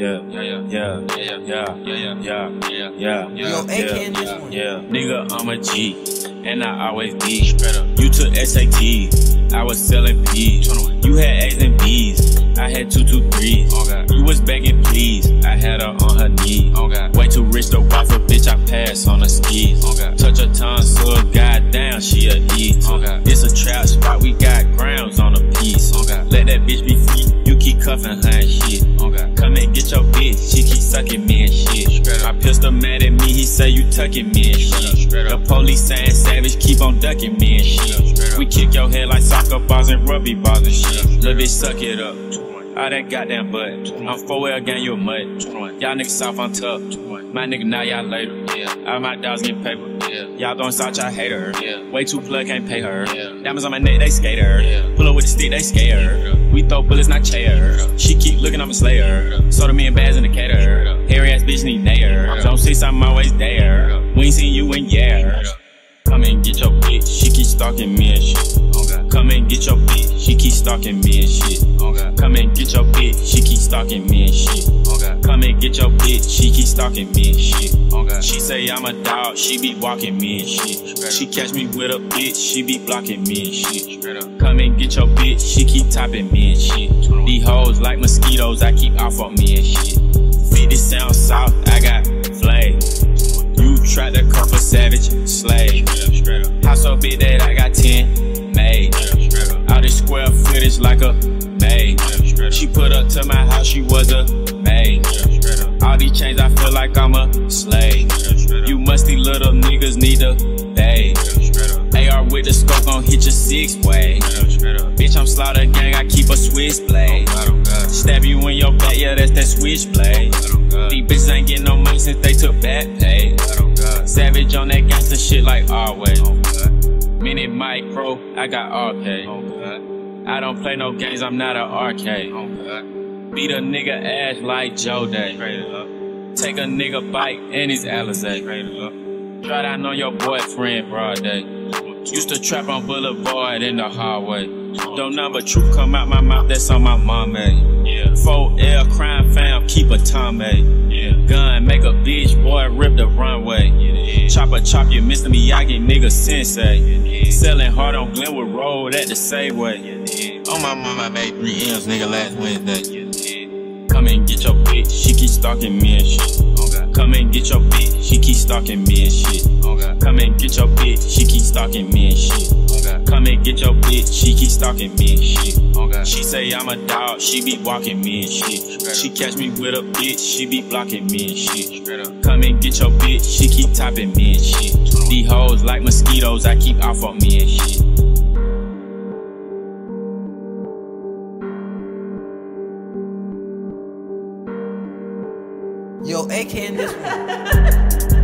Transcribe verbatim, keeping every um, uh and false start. yeah, yeah, yeah, yeah, yeah, yeah, yeah, yeah, yeah, yeah. Nigga, I'm a G, and I always be. You took S A T, I was selling P. You had A's and B's, I had two, two, threes. You was begging, please, I had her on her knee. Way too rich to waffle, bitch, I pass on her skis. Touch her tonsil, goddamn, she a E. It's a trap spot, we got grams on a piece. Let that bitch be free. Keep cuffin' her and shit. Okay. Come and get your bitch, she keep sucking me and shit. My pistol mad at me, he say you tucking me and shit. The police saying savage, keep on ducking me and shit. We kick your head like soccer balls and rugby balls and shit. Little bitch, suck it up. All that goddamn butt. I'm four L gang, you a mud. Y'all niggas soft on top. My nigga, now y'all later. All my dogs get paper. Y'all throwing salt, y'all hate her. Way too plug, can't pay her. Diamonds on my neck, they skater. Pull up with the stick, they scare. We throw bullets, not chair. She keep looking, I'm a slayer. Soda me and Baz in the cater. Hairy ass bitch need nair. Don't say I'm always there. We ain't seen you in years. Come and get your bitch, she keep stalking me and shit. Come and get your bitch, she keep stalking me and shit. Come and get your bitch, she keep stalking me and shit. Come and get your bitch, she keep stalking me and shit. She say I'm a dog, she be walking me and shit. She catch me with a bitch, she be blocking me and shit. Come and get your bitch, she keep topping me and shit. These hoes like mosquitoes, I keep off on me and shit. fifty sound soft, I got flame. Try to cuff a savage, slave. House so big that I got ten made. All this square footage like a maid. She put up to my house, she was a maid. All these chains, I feel like I'm a slave. You musty little niggas need a day. A R with the scope gon' hit your six way. Bitch, I'm slaughter gang, I keep a switchblade. Stab you in your back, yeah, that's that switchblade. These bitches ain't getting no money since they took back pay. Savage on that gangsta shit like always. Mini micro, I got arcade. I don't play no games, I'm not an arcade. Beat a nigga ass like Joe Day. Take a nigga bike and his Alizé. Try down on your boyfriend broad day. Used to trap on Boulevard in the hallway. Don't number truth come out my mouth, that's on my mom, man. four L crime fam, keep a Tommy. Gun, make a bitch, boy, rip the runway. Yeah, yeah. Chop a chop, you Mister Miyagi, nigga sensei. Yeah, yeah. Selling hard on Glenwood Road at the Safeway. Yeah, yeah. On my mama, I made three M's, nigga, last Wednesday. Yeah, yeah. Come and get your bitch, she keep stalking me and shit. Okay. Come and get your bitch, she keep stalking me and shit. Okay. Come and get your bitch, she keep stalking me and shit. Okay. Come and get your bitch, she keep stalking me and shit. Okay. She say I'm a dog, she be walking me and shit. She catch me with a bitch, she be blocking me and shit. Come and get your bitch, she keep topping me and shit. These hoes like mosquitoes, I keep off on me and shit. Yo, A K in this one.